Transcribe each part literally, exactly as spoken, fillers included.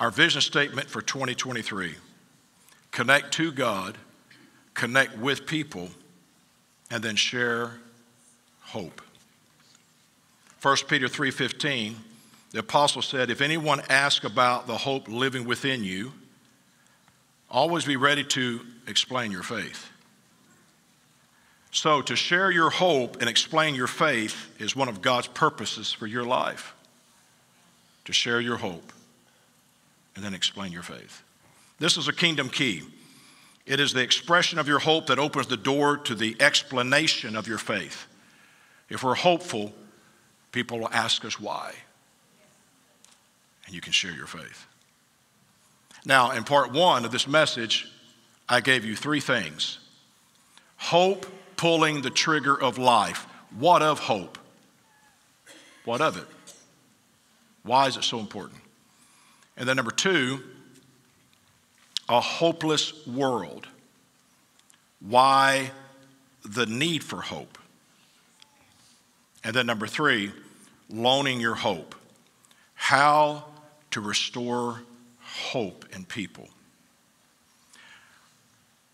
Our vision statement for twenty twenty-three, connect to God, connect with people, and then share hope. First Peter three fifteen, the apostle said, if anyone asks about the hope living within you, always be ready to explain your faith. So to share your hope and explain your faith is one of God's purposes for your life. To share your hope and then explain your faith. This is a kingdom key. It is the expression of your hope that opens the door to the explanation of your faith. If we're hopeful, people will ask us why. And you can share your faith. Now, in part one of this message, I gave you three things. Hope pulling the trigger of life. What of hope? What of it? Why is it so important? And then number two, a hopeless world. Why the need for hope? And then number three, loaning your hope. How to restore hope in people.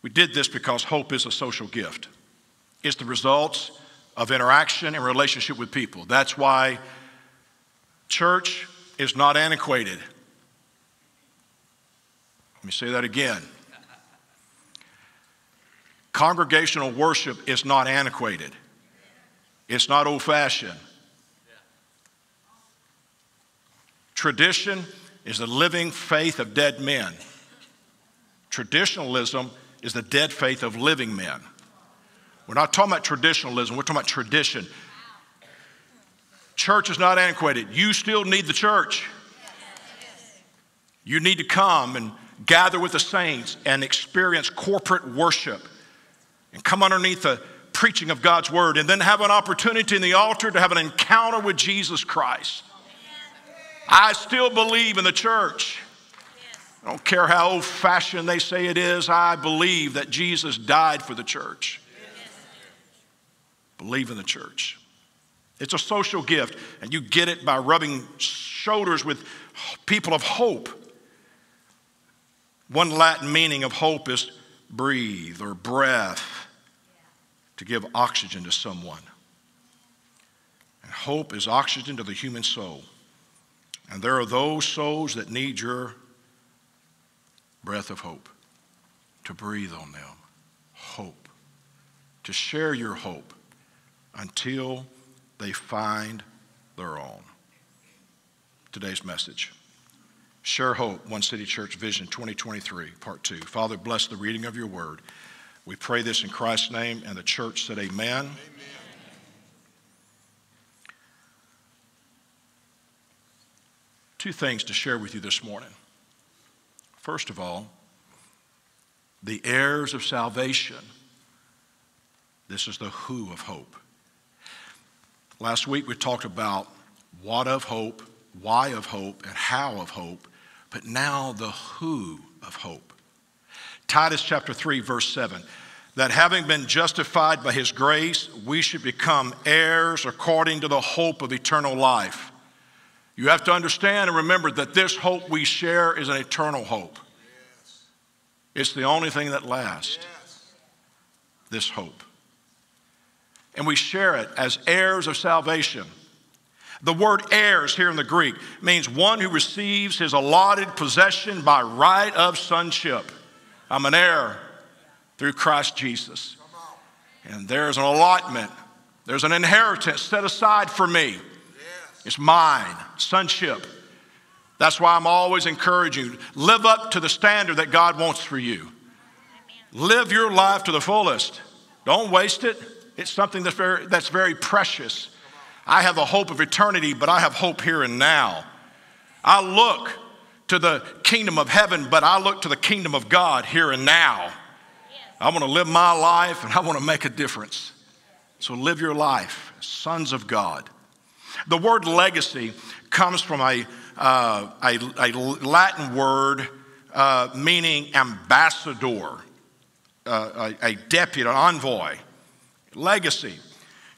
We did this because hope is a social gift. It's the results of interaction and relationship with people. That's why church is not antiquated. Let me say that again. Congregational worship is not antiquated. It's not old-fashioned. Tradition is the living faith of dead men. Traditionalism is the dead faith of living men. We're not talking about traditionalism. We're talking about tradition. Church is not antiquated. You still need the church. You need to come and gather with the saints and experience corporate worship and come underneath the preaching of God's word and then have an opportunity in the altar to have an encounter with Jesus Christ. I still believe in the church. I don't care how old-fashioned they say it is. I believe that Jesus died for the church. Believe in the church. It's a social gift, and you get it by rubbing shoulders with people of hope. One Latin meaning of hope is breathe or breath, to give oxygen to someone. And hope is oxygen to the human soul. And there are those souls that need your breath of hope, to breathe on them, hope, to share your hope until they find their own. Today's message, Share Hope, One City Church Vision twenty twenty-three, part two. Father, bless the reading of your word. We pray this in Christ's name, and the church said amen. Amen. Two things to share with you this morning. First of all, the heirs of salvation. This is the who of hope. Last week we talked about what of hope, why of hope, and how of hope, but now the who of hope. Titus chapter three, verse seven, that having been justified by his grace, we should become heirs according to the hope of eternal life. You have to understand and remember that this hope we share is an eternal hope. Yes. It's the only thing that lasts, yes. This hope. And we share it as heirs of salvation. The word heirs here in the Greek means one who receives his allotted possession by right of sonship. I'm an heir through Christ Jesus. And there's an allotment. There's an inheritance set aside for me. It's mine, sonship. That's why I'm always encouraging you, live up to the standard that God wants for you. Live your life to the fullest. Don't waste it. It's something that's very, that's very precious. I have the hope of eternity, but I have hope here and now. I look to the kingdom of heaven, but I look to the kingdom of God here and now. I want to live my life, and I want to make a difference. So live your life, sons of God. The word legacy comes from a, uh, a, a Latin word uh, meaning ambassador, uh, a, a deputy, an envoy. Legacy.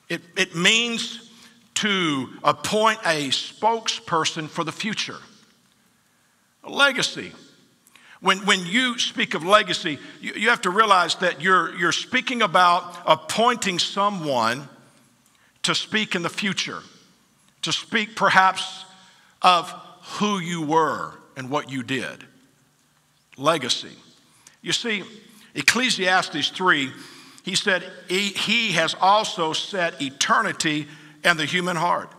It, it means to appoint a spokesperson for the future. A legacy. When, when you speak of legacy, you, you have to realize that you're, you're speaking about appointing someone to speak in the future, to speak perhaps of who you were and what you did. Legacy. You see, Ecclesiastes three, he said, he, he has also set eternity in the human heart.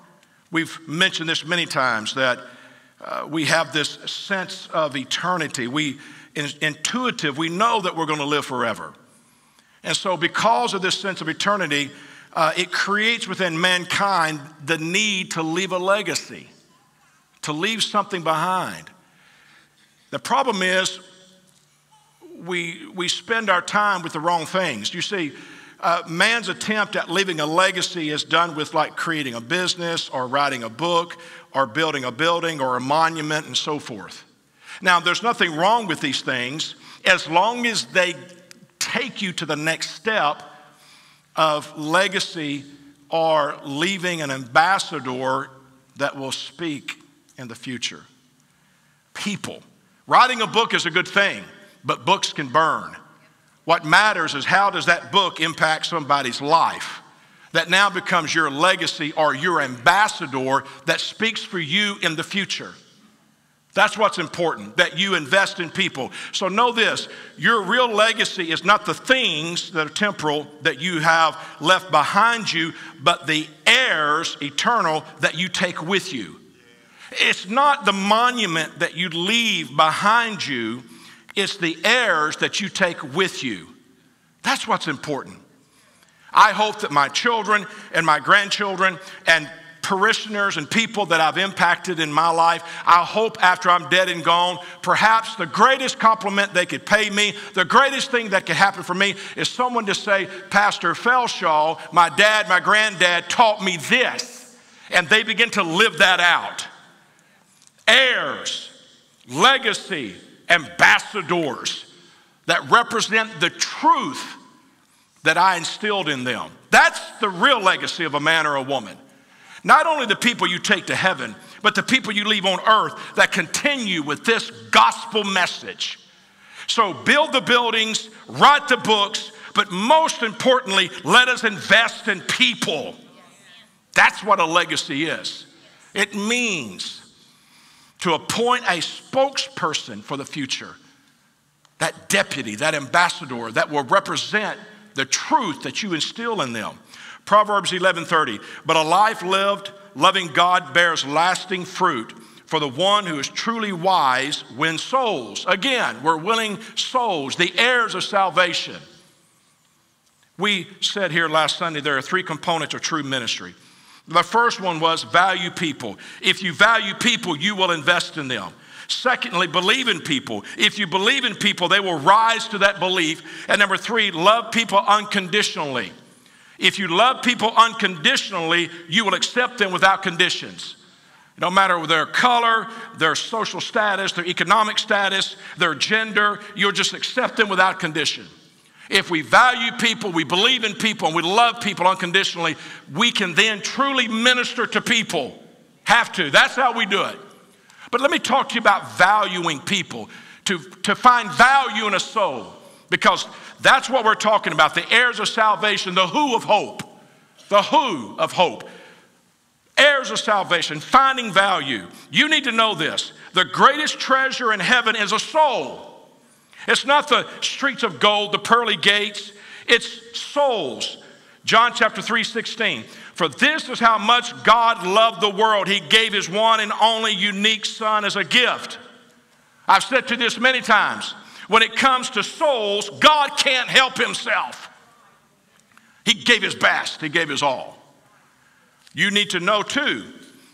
We've mentioned this many times, that Uh, we have this sense of eternity. We, in, intuitive, we know that we're going to live forever. And so because of this sense of eternity, uh, it creates within mankind the need to leave a legacy, to leave something behind. The problem is we, we spend our time with the wrong things. You see, uh, man's attempt at leaving a legacy is done with like creating a business or writing a book, or building a building or a monument and so forth. Now, there's nothing wrong with these things as long as they take you to the next step of legacy or leaving an ambassador that will speak in the future. People. Writing a book is a good thing, but books can burn. What matters is how does that book impact somebody's life? That now becomes your legacy or your ambassador that speaks for you in the future. That's what's important, that you invest in people. So know this, your real legacy is not the things that are temporal that you have left behind you, but the heirs eternal that you take with you. It's not the monument that you leave behind you, it's the heirs that you take with you. That's what's important. I hope that my children and my grandchildren and parishioners and people that I've impacted in my life, I hope after I'm dead and gone, perhaps the greatest compliment they could pay me, the greatest thing that could happen for me is someone to say, Pastor Feldshau, my dad, my granddad taught me this, and they begin to live that out. Heirs, legacy, ambassadors that represent the truth that I instilled in them. That's the real legacy of a man or a woman. Not only the people you take to heaven, but the people you leave on earth that continue with this gospel message. So build the buildings, write the books, but most importantly, let us invest in people. That's what a legacy is. It means to appoint a spokesperson for the future, that deputy, that ambassador that will represent the truth that you instill in them. Proverbs eleven thirty, but a life lived, loving God bears lasting fruit for the one who is truly wise wins souls. Again, we're willing souls, the heirs of salvation. We said here last Sunday, there are three components of true ministry. The first one was value people. If you value people, you will invest in them. Secondly, believe in people. If you believe in people, they will rise to that belief. And number three, love people unconditionally. If you love people unconditionally, you will accept them without conditions. No matter their color, their social status, their economic status, their gender, you'll just accept them without condition. If we value people, we believe in people, and we love people unconditionally, we can then truly minister to people. Have to. That's how we do it. But let me talk to you about valuing people, to, to find value in a soul, because that's what we're talking about, the heirs of salvation, the who of hope, the who of hope, heirs of salvation, finding value. You need to know this. The greatest treasure in heaven is a soul. It's not the streets of gold, the pearly gates, it's souls. John chapter three, sixteen. For this is how much God loved the world. He gave his one and only unique son as a gift. I've said to this many times. When it comes to souls, God can't help himself. He gave his best. He gave his all. You need to know too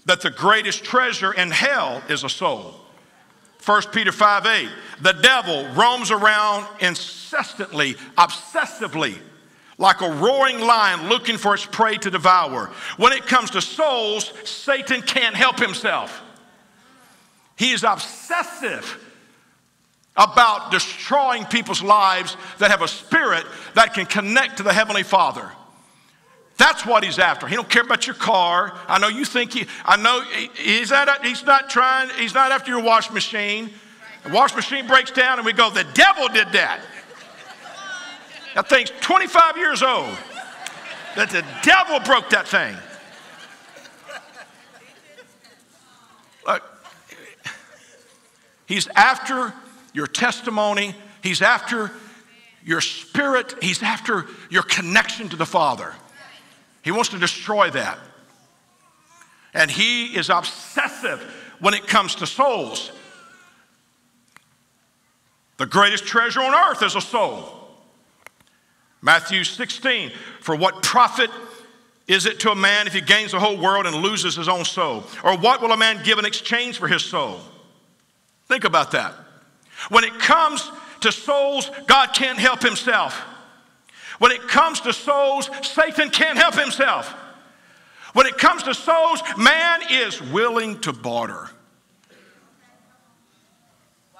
that the greatest treasure in hell is a soul. First Peter five eight. The devil roams around incessantly, obsessively, like a roaring lion looking for its prey to devour. When it comes to souls, Satan can't help himself. He is obsessive about destroying people's lives that have a spirit that can connect to the Heavenly Father. That's what he's after. He don't care about your car. I know you think he, I know he's not, he's not trying, he's not after your washing machine. The washing machine breaks down and we go, the devil did that. That thing's twenty-five years old. That the devil broke that thing. Look, he's after your testimony. He's after your spirit. He's after your connection to the Father. He wants to destroy that. And he is obsessive when it comes to souls. The greatest treasure on earth is a soul. Matthew sixteen, for what profit is it to a man if he gains the whole world and loses his own soul? Or what will a man give in exchange for his soul? Think about that. When it comes to souls, God can't help himself. When it comes to souls, Satan can't help himself. When it comes to souls, man is willing to barter. Wow.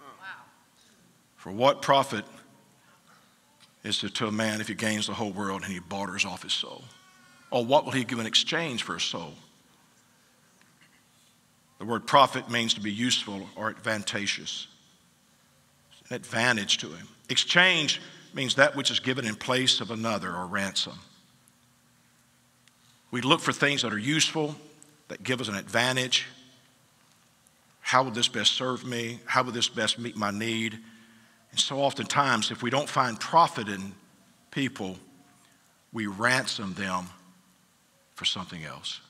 Wow. For what profit is it to a man if he gains the whole world and he barters off his soul? Or what will he give in exchange for his soul? The word profit means to be useful or advantageous. It's an advantage to him. Exchange means that which is given in place of another or ransom. We look for things that are useful, that give us an advantage. How would this best serve me? How would this best meet my need? And so oftentimes, if we don't find profit in people, we ransom them for something else.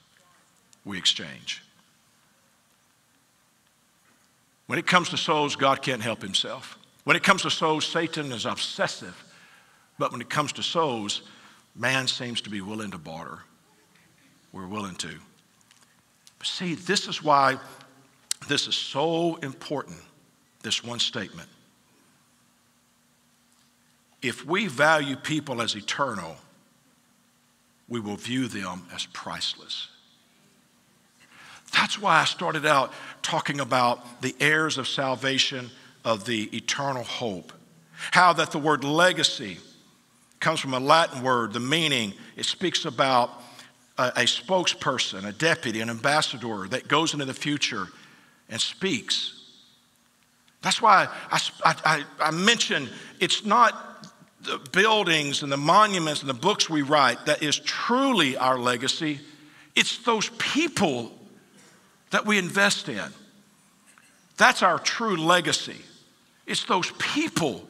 We exchange. When it comes to souls, God can't help himself. When it comes to souls, Satan is obsessive. But when it comes to souls, man seems to be willing to barter. We're willing to. See, this is why this is so important, this one statement. If we value people as eternal, we will view them as priceless. That's why I started out talking about the heirs of salvation, of the eternal hope. How that the word legacy comes from a Latin word, the meaning, it speaks about a, a spokesperson, a deputy, an ambassador that goes into the future and speaks. That's why I, I, I mentioned it's not the buildings and the monuments and the books we write that is truly our legacy. It's those people that we invest in. That's our true legacy. It's those people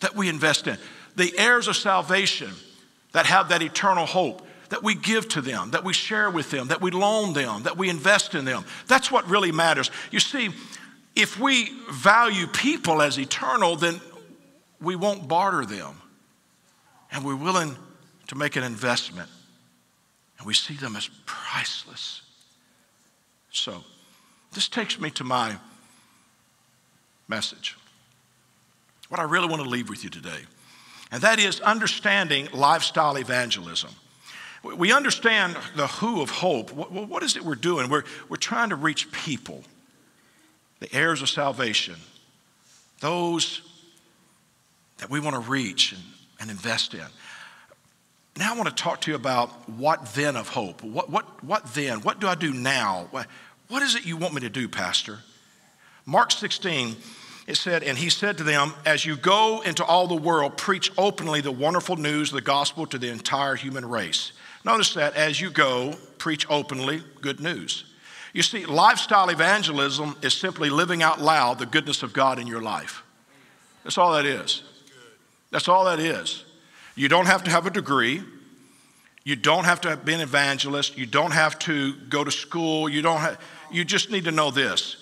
that we invest in. The heirs of salvation that have that eternal hope, that we give to them, that we share with them, that we loan them, that we invest in them. That's what really matters. You see, if we value people as eternal, then we won't barter them. And we're willing to make an investment. And we see them as priceless. So, this takes me to my message. What I really want to leave with you today. And that is understanding lifestyle evangelism. We understand the who of hope. What is it we're doing? We're, we're trying to reach people. The heirs of salvation, those that we want to reach and, and invest in. Now I want to talk to you about what then of hope. What, what, what then? What do I do now? What, what is it you want me to do, Pastor? Mark sixteen, it said, and he said to them, as you go into all the world, preach openly the wonderful news of the gospel to the entire human race. Notice that, as you go, preach openly good news. You see, lifestyle evangelism is simply living out loud the goodness of God in your life. That's all that is. That's all that is. You don't have to have a degree. You don't have to be an evangelist. You don't have to go to school. You don't have, you just need to know this,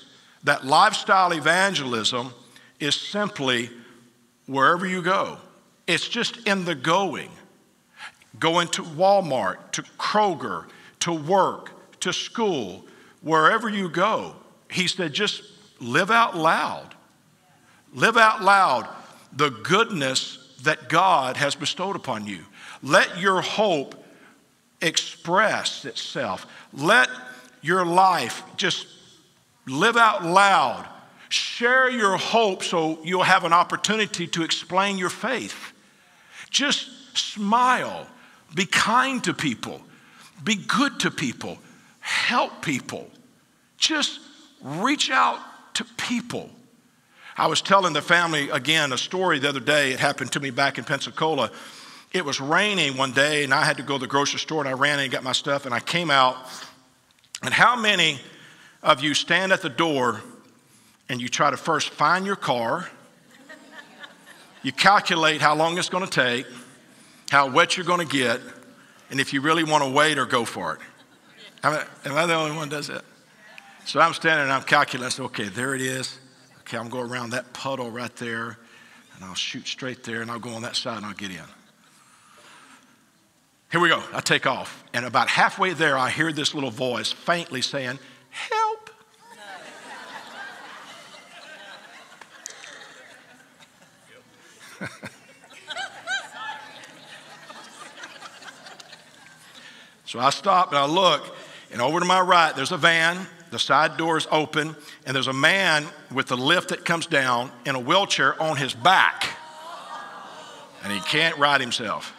that lifestyle evangelism is simply wherever you go. It's just in the going. Going to Walmart, to Kroger, to work, to school. Wherever you go, he said, just live out loud. Live out loud the goodness that God has bestowed upon you. Let your hope express itself. Let your life just live out loud. Share your hope so you'll have an opportunity to explain your faith. Just smile. Be kind to people. Be good to people. Help people. Just reach out to people. I was telling the family again a story the other day. It happened to me back in Pensacola. It was raining one day, and I had to go to the grocery store, and I ran in and got my stuff, and I came out. And how many of you stand at the door and you try to first find your car? You calculate how long it's going to take, how wet you're going to get, and if you really want to wait or go for it. Am I the only one that does that? So I'm standing and I'm calculating. I said, okay, there it is. Okay, I'm going around that puddle right there, and I'll shoot straight there, and I'll go on that side, and I'll get in. Here we go. I take off. And about halfway there, I hear this little voice faintly saying, help. So I stop and I look, and over to my right, there's a van. The side door is open, and there's a man with the lift that comes down in a wheelchair on his back. And he can't ride himself.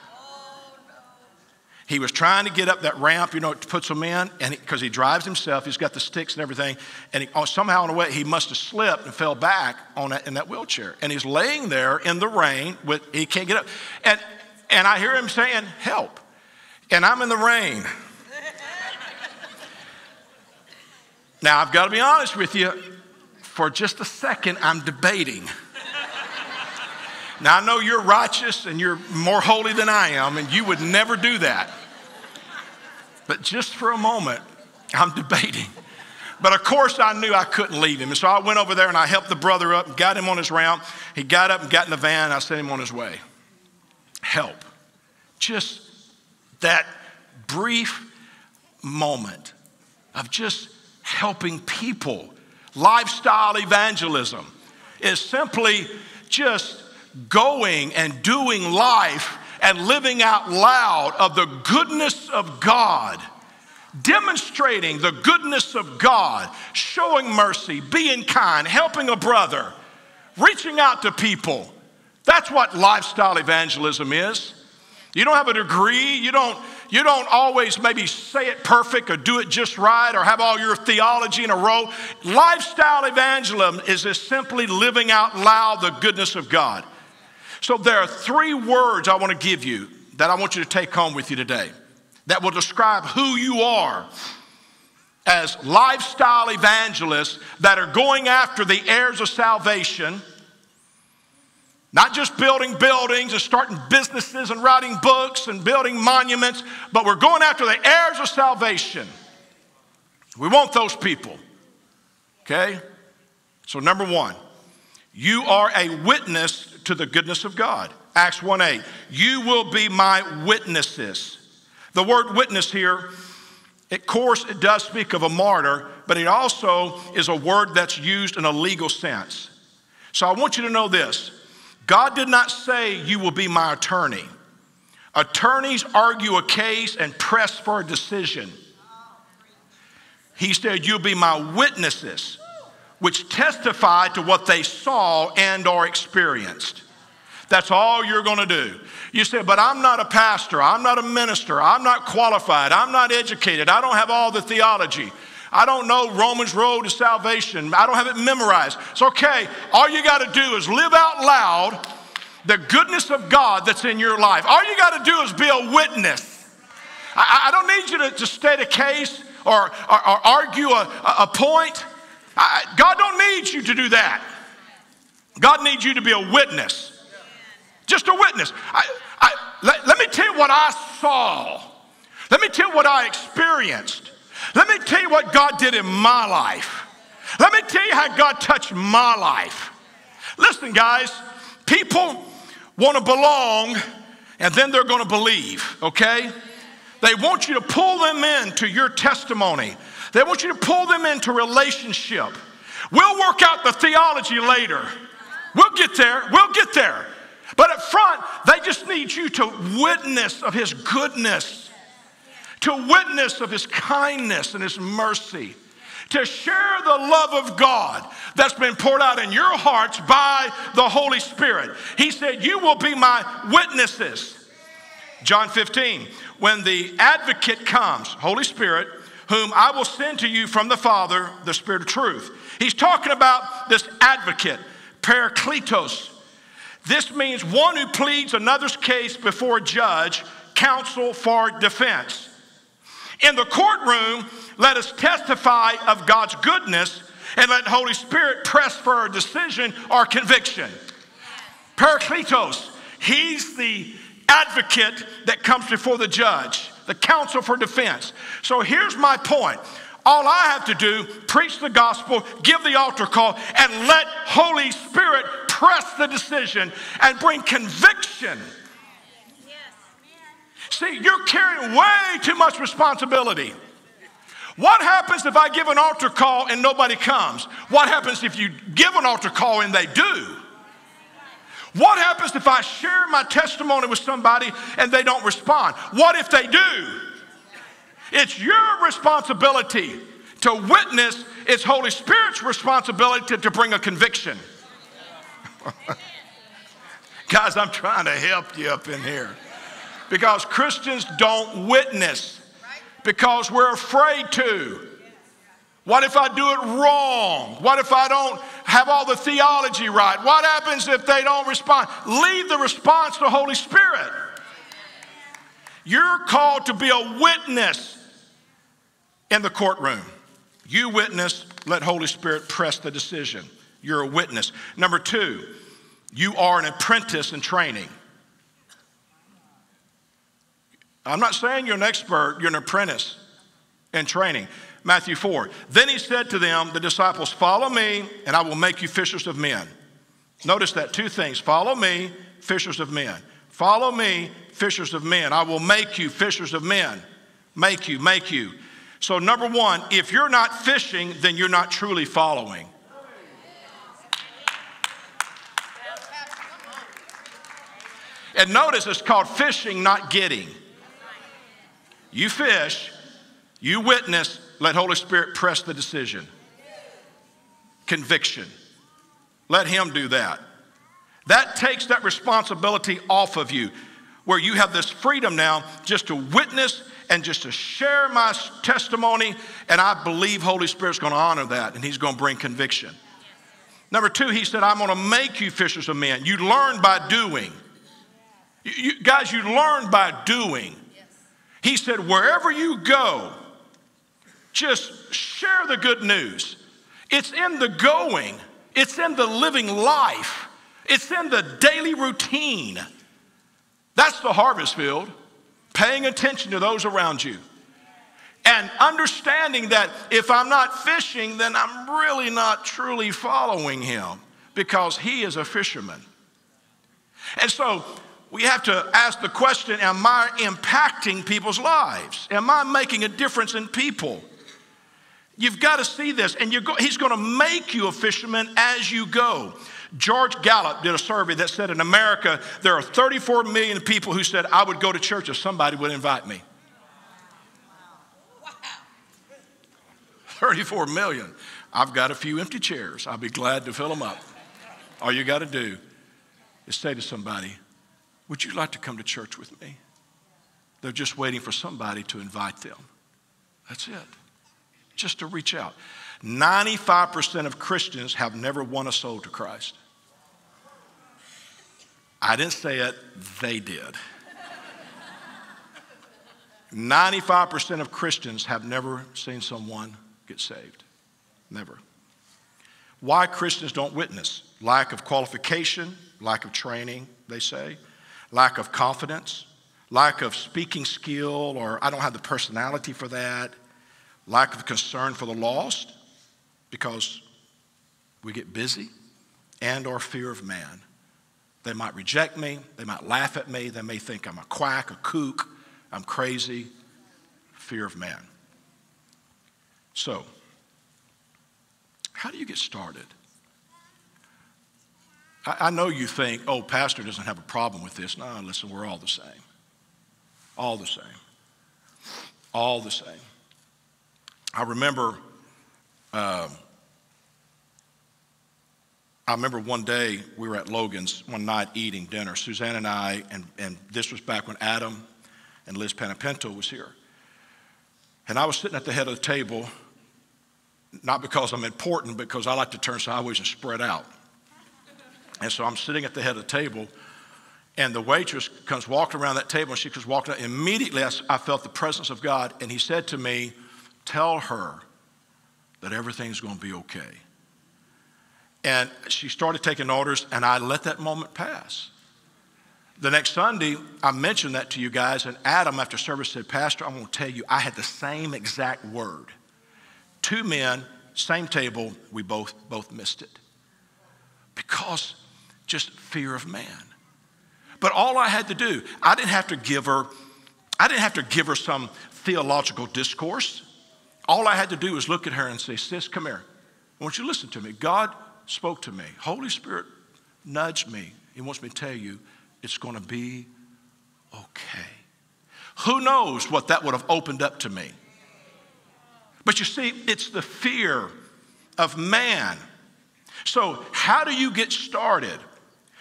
He was trying to get up that ramp, you know, it puts him in, and because he, he drives himself, he's got the sticks and everything, and he, oh, somehow in a way he must have slipped and fell back on that, in that wheelchair, and he's laying there in the rain with he can't get up, and and I hear him saying help, and I'm in the rain. Now I've got to be honest with you, for just a second I'm debating. Now, I know you're righteous and you're more holy than I am, and you would never do that. But just for a moment, I'm debating. But of course, I knew I couldn't leave him. And so I went over there and I helped the brother up and got him on his round. He got up and got in the van. And I sent him on his way. Help. Just that brief moment of just helping people. Lifestyle evangelism is simply just going and doing life and living out loud of the goodness of God, demonstrating the goodness of God, showing mercy, being kind, helping a brother, reaching out to people. That's what lifestyle evangelism is. You don't have a degree. You don't, you don't always maybe say it perfect or do it just right or have all your theology in a row. Lifestyle evangelism is just simply living out loud the goodness of God. So there are three words I want to give you that I want you to take home with you today that will describe who you are as lifestyle evangelists that are going after the heirs of salvation, not just building buildings and starting businesses and writing books and building monuments, but we're going after the heirs of salvation. We want those people, okay? So number one, you are a witness to the goodness of God. Acts one eight, you will be my witnesses. The word witness here, of course, it does speak of a martyr, but it also is a word that's used in a legal sense. So I want you to know this. God did not say you will be my attorney. Attorneys argue a case and press for a decision. He said you'll be my witnesses, which testify to what they saw and or experienced. That's all you're going to do. You say, but I'm not a pastor. I'm not a minister. I'm not qualified. I'm not educated. I don't have all the theology. I don't know Romans Road to Salvation. I don't have it memorized. It's okay. All you got to do is live out loud the goodness of God that's in your life. All you got to do is be a witness. I, I don't need you to, to state a case or, or, or argue a, a point. I, God don't need you to do that. God needs you to be a witness. Just a witness. I, I, let, let me tell you what I saw. Let me tell you what I experienced. Let me tell you what God did in my life. Let me tell you how God touched my life. Listen, guys, people want to belong and then they're going to believe, okay? They want you to pull them into your testimony. They want you to pull them into relationship. We'll work out the theology later. We'll get there. We'll get there. But up front, they just need you to witness of his goodness, to witness of his kindness and his mercy, to share the love of God that's been poured out in your hearts by the Holy Spirit. He said, you will be my witnesses. John fifteen, when the advocate comes, Holy Spirit, whom I will send to you from the Father, the Spirit of truth. He's talking about this advocate, parakletos. This means one who pleads another's case before a judge, counsel for defense. In the courtroom, let us testify of God's goodness and let the Holy Spirit press for our decision or conviction. Parakletos, he's the advocate that comes before the judge, the counsel for defense. So here's my point. All I have to do, preach the gospel, give the altar call, and let Holy Spirit press the decision and bring conviction. See, you're carrying way too much responsibility. What happens if I give an altar call and nobody comes? What happens if you give an altar call and they do? What happens if I share my testimony with somebody and they don't respond? What if they do? It's your responsibility to witness. It's Holy Spirit's responsibility to, to bring a conviction. Guys, I'm trying to help you up in here. Because Christians don't witness. Because we're afraid to. What if I do it wrong? What if I don't have all the theology right? What happens if they don't respond? Leave the response to the Holy Spirit. You're called to be a witness in the courtroom. You witness, let Holy Spirit press the decision. You're a witness. Number two, you are an apprentice in training. I'm not saying you're an expert, you're an apprentice in training. Matthew four, then he said to them, the disciples, follow me and I will make you fishers of men. Notice that, two things, follow me, fishers of men. Follow me, fishers of men. I will make you fishers of men. Make you, make you. So number one, if you're not fishing, then you're not truly following. And notice it's called fishing, not getting. You fish, you witness, let Holy Spirit press the decision. Conviction. Let him do that. That takes that responsibility off of you, where you have this freedom now just to witness and just to share my testimony, and I believe Holy Spirit's going to honor that, and he's going to bring conviction. Number two, he said, I'm going to make you fishers of men. You learn by doing. You, you, guys, you learn by doing. He said, wherever you go, just share the good news. It's in the going. It's in the living life. It's in the daily routine. That's the harvest field, paying attention to those around you. And understanding that if I'm not fishing, then I'm really not truly following him, because he is a fisherman. And so we have to ask the question, am I impacting people's lives? Am I making a difference in people? You've got to see this, and you're go he's going to make you a fisherman as you go. George Gallup did a survey that said in America, there are thirty-four million people who said, I would go to church if somebody would invite me. Wow. thirty-four million. I've got a few empty chairs. I'll be glad to fill them up. All you got to do is say to somebody, would you like to come to church with me? They're just waiting for somebody to invite them. That's it. Just to reach out. ninety-five percent of Christians have never won a soul to Christ. I didn't say it, they did. ninety-five percent of Christians have never seen someone get saved. Never. Why Christians don't witness? Lack of qualification, lack of training, they say. Lack of confidence, lack of speaking skill, or I don't have the personality for that. Lack of concern for the lost, because we get busy, and or fear of man. They might reject me, they might laugh at me, they may think I'm a quack, a kook, I'm crazy. Fear of man. So, how do you get started? I know you think, oh, pastor doesn't have a problem with this. No, listen, we're all the same. All the same. All the same. I remember, uh, I remember one day we were at Logan's one night eating dinner, Suzanne and I, and, and this was back when Adam and Liz Panapinto was here. And I was sitting at the head of the table, not because I'm important, because I like to turn sideways and spread out. And so I'm sitting at the head of the table, and the waitress comes walking around that table, and she comes walking. Immediately, I, I felt the presence of God, and he said to me, tell her that everything's going to be okay. And she started taking orders, and I let that moment pass. The next Sunday, I mentioned that to you guys, and Adam, after service, said, Pastor, I'm going to tell you, I had the same exact word. Two men, same table, we both, both missed it. Because just fear of man. But all I had to do, I didn't have to give her, I didn't have to give her some theological discourse. All I had to do was look at her and say, sis, come here. I want you to listen to me. God spoke to me. Holy Spirit nudged me. He wants me to tell you, it's going to be okay. Who knows what that would have opened up to me. But you see, it's the fear of man. So how do you get started?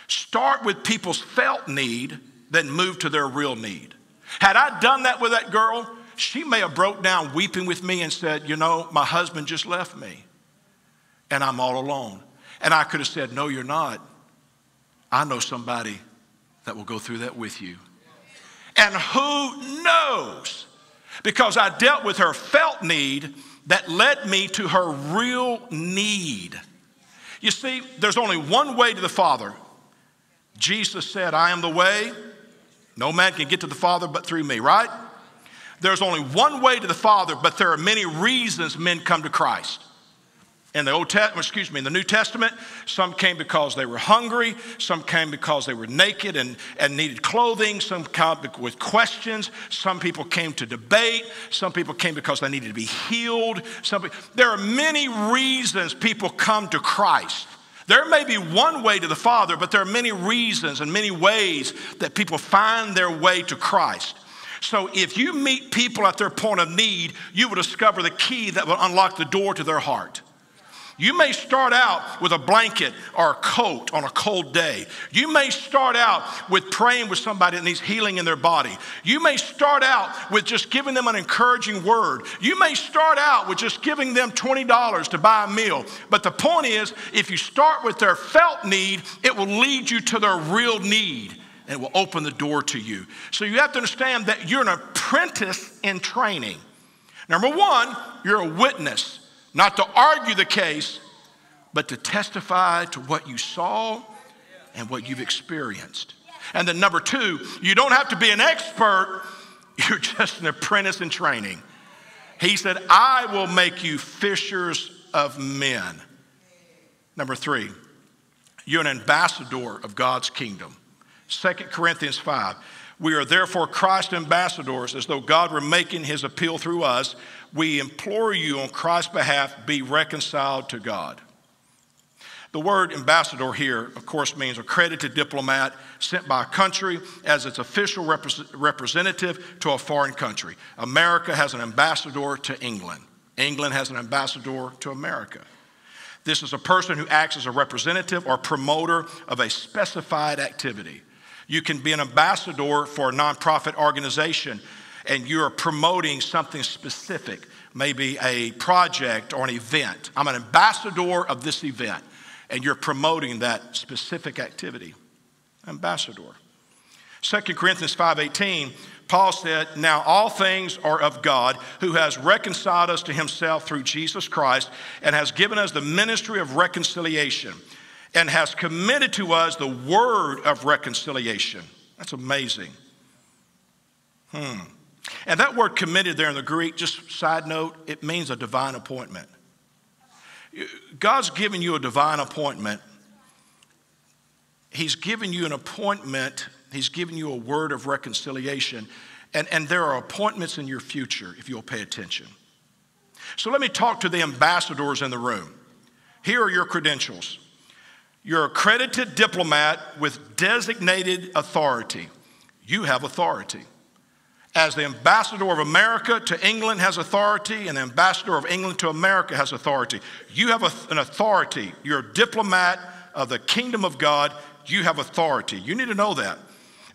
Start with people's felt need, then move to their real need. Had I done that with that girl, she may have broke down weeping with me and said, you know, my husband just left me and I'm all alone. And I could have said, no, you're not. I know somebody that will go through that with you. And who knows? Because I dealt with her felt need that led me to her real need. You see, there's only one way to the Father. Jesus said, I am the way. No man can get to the Father but through me, right? There's only one way to the Father, but there are many reasons men come to Christ. In the Old Testament, excuse me, in the New Testament, some came because they were hungry, some came because they were naked and, and needed clothing, some came with questions, some people came to debate, some people came because they needed to be healed. Some, there are many reasons people come to Christ. There may be one way to the Father, but there are many reasons and many ways that people find their way to Christ. So if you meet people at their point of need, you will discover the key that will unlock the door to their heart. You may start out with a blanket or a coat on a cold day. You may start out with praying with somebody that needs healing in their body. You may start out with just giving them an encouraging word. You may start out with just giving them twenty dollars to buy a meal. But the point is, if you start with their felt need, it will lead you to their real need and it will open the door to you. So you have to understand that you're an apprentice in training. Number one, you're a witness. Not to argue the case, but to testify to what you saw and what you've experienced. And then number two, you don't have to be an expert. You're just an apprentice in training. He said, I will make you fishers of men. Number three, you're an ambassador of God's kingdom. Second Corinthians five. We are therefore Christ's ambassadors, as though God were making his appeal through us. We implore you on Christ's behalf, be reconciled to God. The word ambassador here, of course, means accredited diplomat sent by a country as its official rep representative to a foreign country. America has an ambassador to England. England has an ambassador to America. This is a person who acts as a representative or promoter of a specified activity. You can be an ambassador for a nonprofit organization and you're promoting something specific, maybe a project or an event. I'm an ambassador of this event and you're promoting that specific activity. Ambassador. Second Corinthians five eighteen, Paul said, now all things are of God, who has reconciled us to himself through Jesus Christ and has given us the ministry of reconciliation, and has committed to us the word of reconciliation. That's amazing. Hmm. And that word committed there in the Greek, just side note, it means a divine appointment. God's given you a divine appointment. He's given you an appointment. He's given you a word of reconciliation. And, and there are appointments in your future if you'll pay attention. So let me talk to the ambassadors in the room. Here are your credentials. You're an accredited diplomat with designated authority. You have authority. As the ambassador of America to England has authority, and the ambassador of England to America has authority. You have an authority. You're a diplomat of the kingdom of God. You have authority. You need to know that.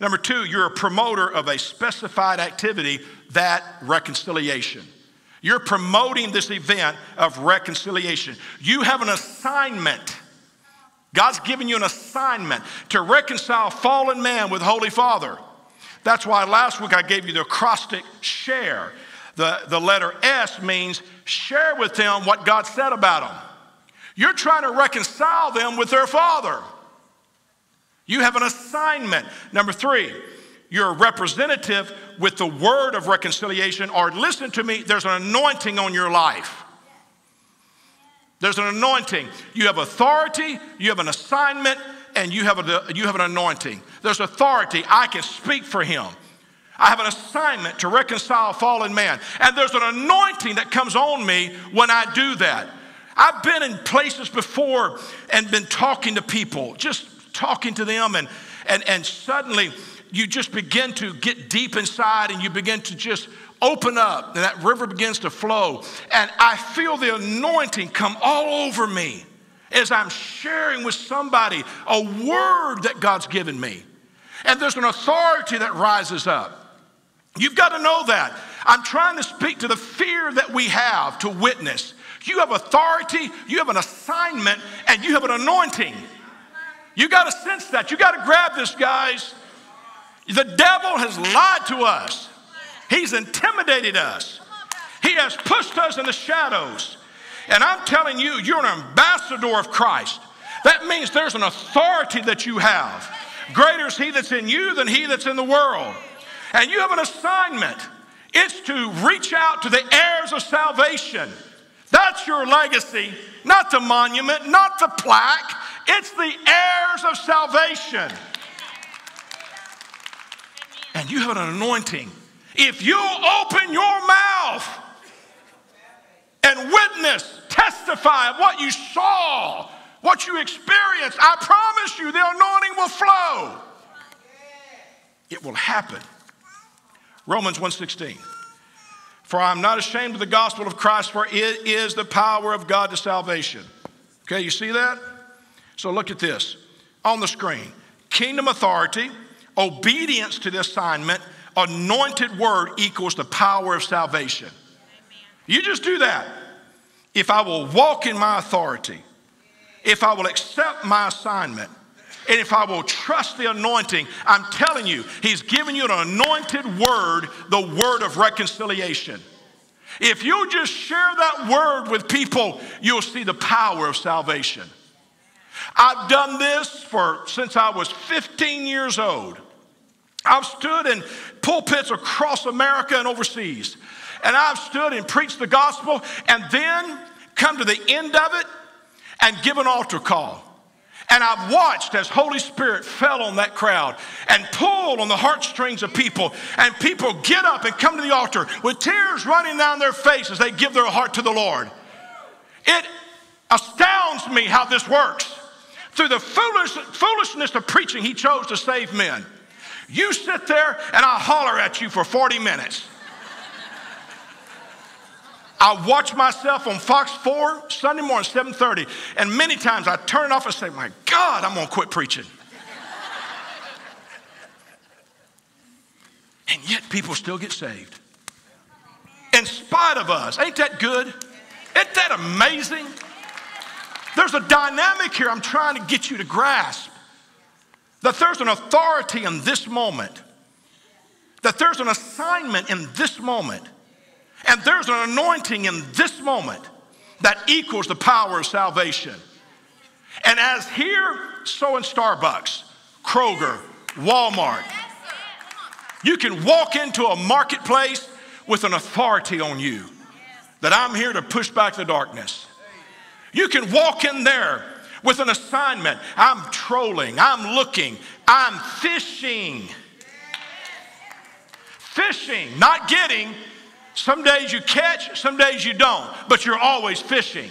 Number two, you're a promoter of a specified activity, that reconciliation. You're promoting this event of reconciliation. You have an assignment. God's given you an assignment to reconcile fallen man with Holy Father. That's why last week I gave you the acrostic share. The, the letter S means share with them what God said about them. You're trying to reconcile them with their Father. You have an assignment. Number three, you're a representative with the word of reconciliation, or listen to me, there's an anointing on your life. There's an anointing. You have authority, you have an assignment, and you have, a, you have an anointing. There's authority. I can speak for him. I have an assignment to reconcile fallen man. And there's an anointing that comes on me when I do that. I've been in places before and been talking to people, just talking to them, and, and, and suddenly you just begin to get deep inside and you begin to just open up and that river begins to flow. And I feel the anointing come all over me as I'm sharing with somebody a word that God's given me. And there's an authority that rises up. You've got to know that. I'm trying to speak to the fear that we have to witness. You have authority, you have an assignment, and you have an anointing. You got to sense that. You got to grab this, guys. The devil has lied to us. He's intimidated us. He has pushed us in the shadows. And I'm telling you, you're an ambassador of Christ. That means there's an authority that you have. Greater is he that's in you than he that's in the world. And you have an assignment. It's to reach out to the heirs of salvation. That's your legacy, not the monument, not the plaque. It's the heirs of salvation. And you have an anointing. If you open your mouth and witness, testify of what you saw, what you experienced, I promise you the anointing will flow. It will happen. Romans one sixteen. For I am not ashamed of the gospel of Christ, for it is the power of God to salvation. Okay, you see that? So look at this on the screen. Kingdom authority, obedience to the assignment, anointed word equals the power of salvation. Amen. You just do that. If I will walk in my authority, if I will accept my assignment, and if I will trust the anointing, I'm telling you, he's given you an anointed word, the word of reconciliation. If you just share that word with people, you'll see the power of salvation. I've done this for since I was fifteen years old. I've stood in pulpits across America and overseas, and I've stood and preached the gospel, and then come to the end of it and give an altar call. And I've watched as Holy Spirit fell on that crowd and pulled on the heartstrings of people, and people get up and come to the altar with tears running down their faces as they give their heart to the Lord. It astounds me how this works. Through the foolish, foolishness of preaching, he chose to save men. You sit there and I'll holler at you for forty minutes. I watch myself on Fox four, Sunday morning, seven thirty. And many times I turn it off and say, my God, I'm gonna quit preaching. And yet people still get saved. In spite of us. Ain't that good? Isn't that amazing? There's a dynamic here I'm trying to get you to grasp. That there's an authority in this moment. That there's an assignment in this moment. And there's an anointing in this moment that equals the power of salvation. And as here, so in Starbucks, Kroger, Walmart. You can walk into a marketplace with an authority on you. That I'm here to push back the darkness. You can walk in there with an assignment. I'm trolling, I'm looking, I'm fishing. Fishing, not getting. Some days you catch, some days you don't, but you're always fishing.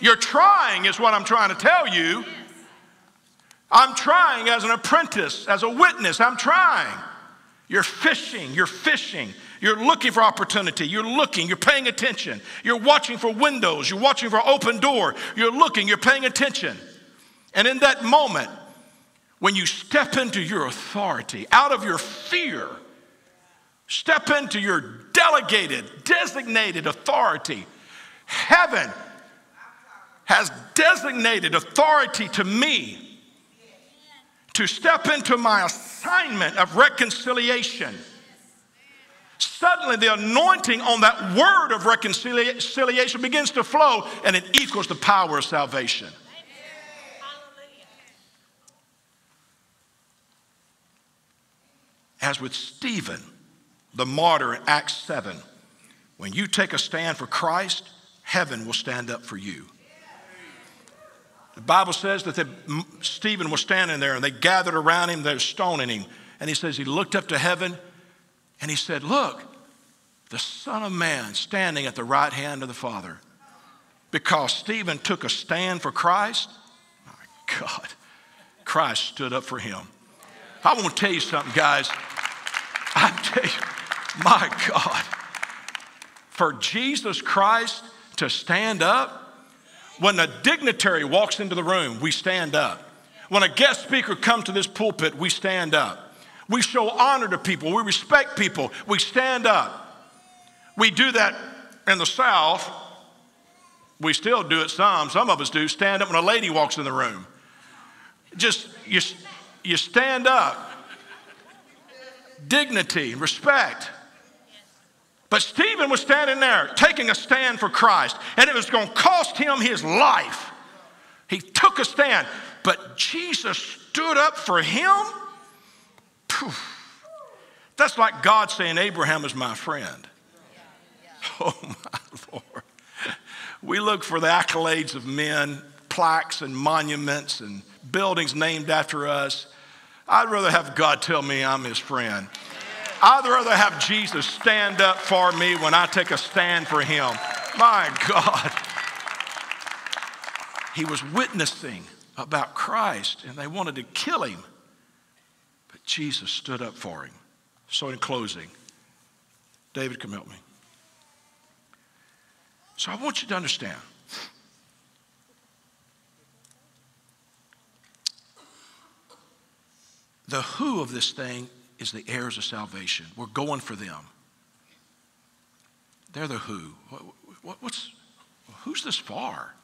You're trying is what I'm trying to tell you. I'm trying as an apprentice, as a witness, I'm trying. You're fishing, you're fishing. You're looking for opportunity. You're looking, you're paying attention. You're watching for windows. You're watching for open door. You're looking, you're paying attention. And in that moment, When you step into your authority, out of your fear, step into your delegated, designated authority. Heaven has designated authority to me to step into my assignment of reconciliation. Suddenly the anointing on that word of reconciliation begins to flow, and it equals the power of salvation. As with Stephen, the martyr in Acts seven, when you take a stand for Christ, heaven will stand up for you. The Bible says that the, Stephen was standing there, and they gathered around him, they were stoning him. And he says he looked up to heaven, and he said, look, the Son of Man standing at the right hand of the Father. Because Stephen took a stand for Christ, my God, Christ stood up for him. I want to tell you something, guys. I tell you, my God, for Jesus Christ to stand up, when a dignitary walks into the room, we stand up. When a guest speaker comes to this pulpit, we stand up. We show honor to people. We respect people. We stand up. We do that in the South. We still do it some. Some of us do stand up when a lady walks in the room. Just, you, you stand up. Dignity, respect. But Stephen was standing there taking a stand for Christ, and it was going to cost him his life. He took a stand, but Jesus stood up for him. Poof. That's like God saying, Abraham is my friend. Oh, my Lord. We look for the accolades of men, plaques and monuments and buildings named after us. I'd rather have God tell me I'm his friend. I'd rather have Jesus stand up for me when I take a stand for him. My God. He was witnessing about Christ, and they wanted to kill him. But Jesus stood up for him. So in closing, David, come help me. So I want you to understand. The who of this thing is the heirs of salvation. We're going for them. They're the who. What, what, what's, who's this for?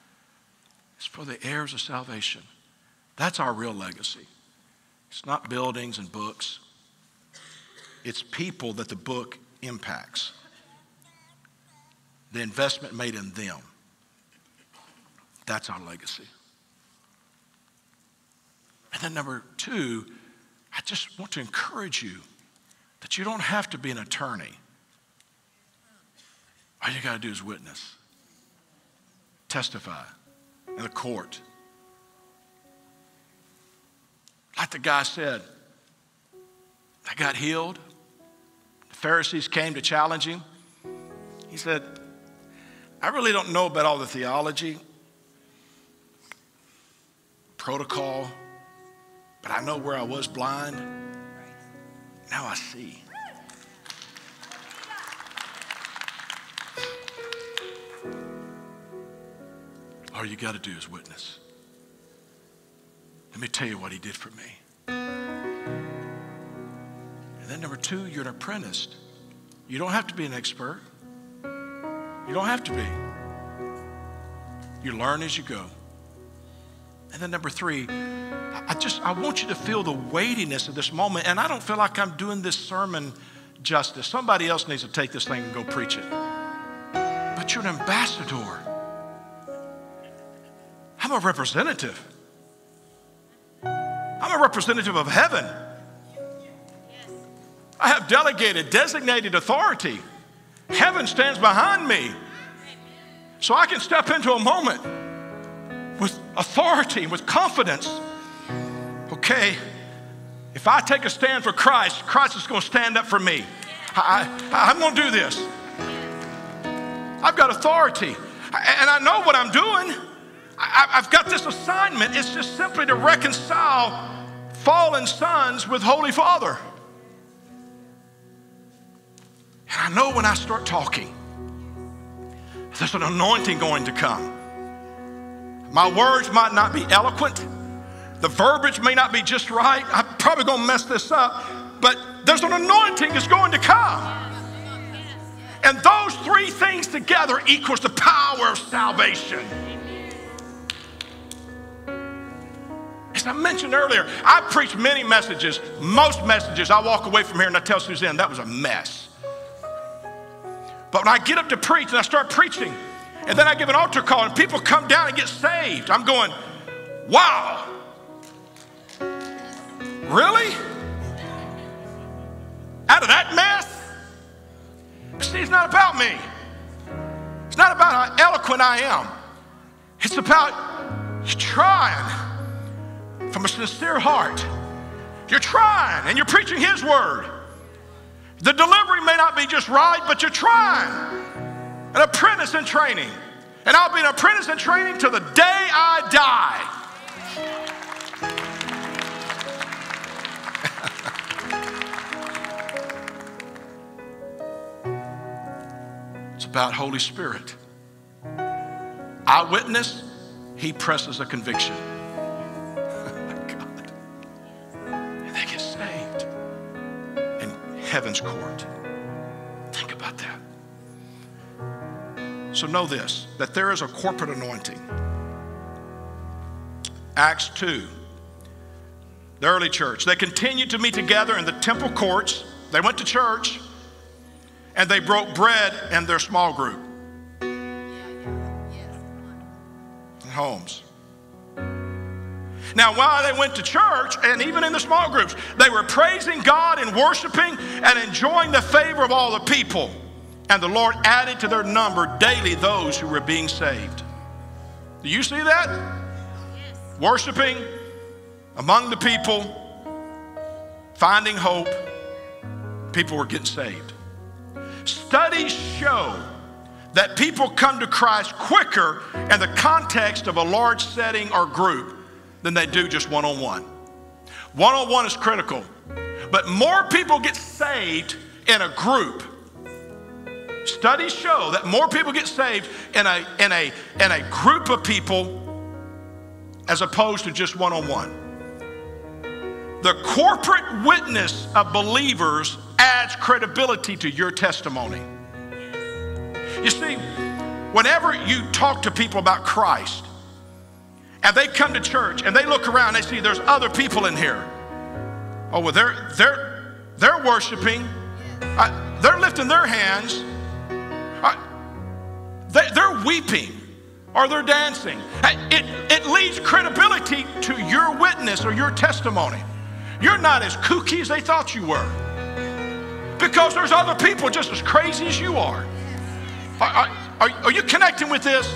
It's for the heirs of salvation. That's our real legacy. It's not buildings and books. It's people that the book impacts. The investment made in them. That's our legacy. And then number two, I just want to encourage you that you don't have to be an attorney. All you got to do is witness, testify in the court. Like the guy said, I got healed. The Pharisees came to challenge him. He said, I really don't know about all the theology, protocol, but I know where I was blind, now I see. All you got to do is witness. Let me tell you what he did for me. And then number two, you're an apprentice. You don't have to be an expert. You don't have to be. You learn as you go. And then number three, I just, I want you to feel the weightiness of this moment. And I don't feel like I'm doing this sermon justice. Somebody else needs to take this thing and go preach it. But you're an ambassador. I'm a representative. I'm a representative of heaven. I have delegated, designated authority. Heaven stands behind me. So I can step into a moment with authority, with confidence. Okay, if I take a stand for Christ, Christ is going to stand up for me. I, I, I'm going to do this. I've got authority, and I know what I'm doing. I, I've got this assignment. It's just simply to reconcile fallen sons with Holy Father. And I know when I start talking, there's an anointing going to come. My words might not be eloquent. The verbiage may not be just right. I'm probably going to mess this up. But there's an anointing that's going to come. And those three things together equals the power of salvation. As I mentioned earlier, I preach many messages. Most messages, I walk away from here and I tell Suzanne, that was a mess. But when I get up to preach and I start preaching, and then I give an altar call and people come down and get saved, I'm going, wow. Really? Out of that mess? See, it's not about me. It's not about how eloquent I am. It's about you trying. From a sincere heart. You're trying and you're preaching His word. The delivery may not be just right, but you're trying. An apprentice in training. And I'll be an apprentice in training till the day I die. It's about Holy Spirit. Eyewitness, He presses a conviction. Heaven's court. Think about that. So know this, that there is a corporate anointing. Acts two, the early church, they continued to meet together in the temple courts. They went to church and they broke bread in their small group. In homes. Now, while they went to church, and even in the small groups, they were praising God and worshiping and enjoying the favor of all the people. And the Lord added to their number daily those who were being saved. Do you see that? Yes. Worshiping among the people, finding hope, people were getting saved. Studies show that people come to Christ quicker in the context of a large setting or group than they do just one-on-one. One-on-one is critical, but more people get saved in a group. Studies show that more people get saved in a, in a, in a group of people as opposed to just one-on-one. The corporate witness of believers adds credibility to your testimony. You see, whenever you talk to people about Christ, and they come to church and they look around and they see there's other people in here. Oh, well, they're, they're, they're worshiping. Uh, they're lifting their hands. Uh, they, they're weeping or they're dancing. It, it leads credibility to your witness or your testimony. You're not as kooky as they thought you were because there's other people just as crazy as you are. Are, are, are you connecting with this?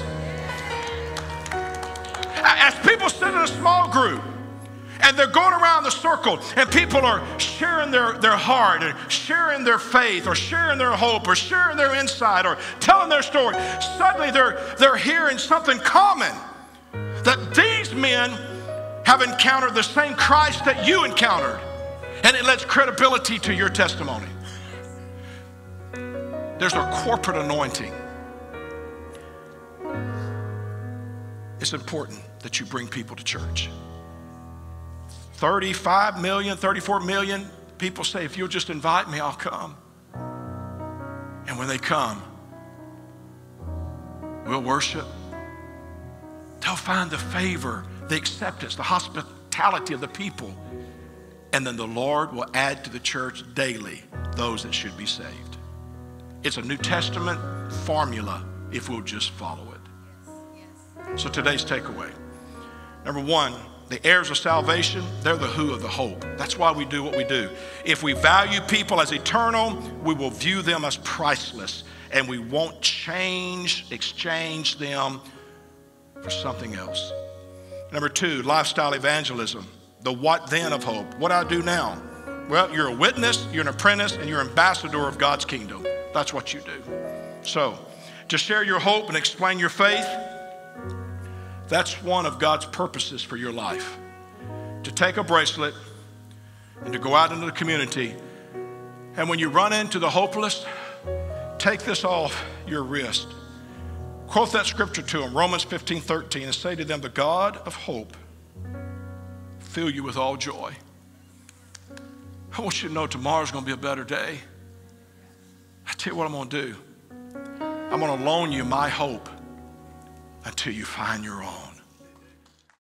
As people sit in a small group and they're going around the circle and people are sharing their, their heart and sharing their faith or sharing their hope or sharing their insight or telling their story, suddenly they're, they're hearing something common, that these men have encountered the same Christ that you encountered, and it lends credibility to your testimony. There's a corporate anointing. It's important that you bring people to church. thirty-five million, thirty-four million people say, if you'll just invite me, I'll come. And when they come, we'll worship. They'll find the favor, the acceptance, the hospitality of the people. And then the Lord will add to the church daily those that should be saved. It's a New Testament formula if we'll just follow it. So today's takeaway. Number one, the heirs of salvation, they're the who of the hope. That's why we do what we do. If we value people as eternal, we will view them as priceless, and we won't change, exchange them for something else. Number two, lifestyle evangelism, the what then of hope. What do I do now? Well, you're a witness, you're an apprentice, and you're an ambassador of God's kingdom. That's what you do. So to share your hope and explain your faith, that's one of God's purposes for your life. To take a bracelet and to go out into the community. And when you run into the hopeless, take this off your wrist. Quote that scripture to them, Romans fifteen thirteen, and say to them, the God of hope fill you with all joy. I want you to know tomorrow's going to be a better day. I tell you what I'm going to do. I'm going to loan you my hope until you find your own.